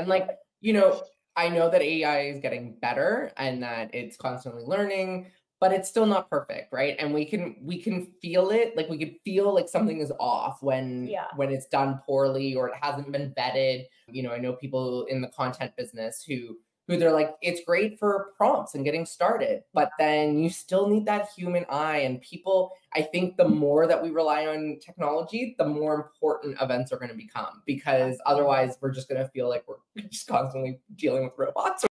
And like, you know, I know that AI is getting better and that it's constantly learning, but it's still not perfect, right? And we can feel it, like we could feel like something is off when it's done poorly or it hasn't been vetted. You know, I know people in the content business who they're like, it's great for prompts and getting started, but then you still need that human eye. And people, I think the more that we rely on technology, the more important events are going to become, because otherwise we're just going to feel like we're just constantly dealing with robots.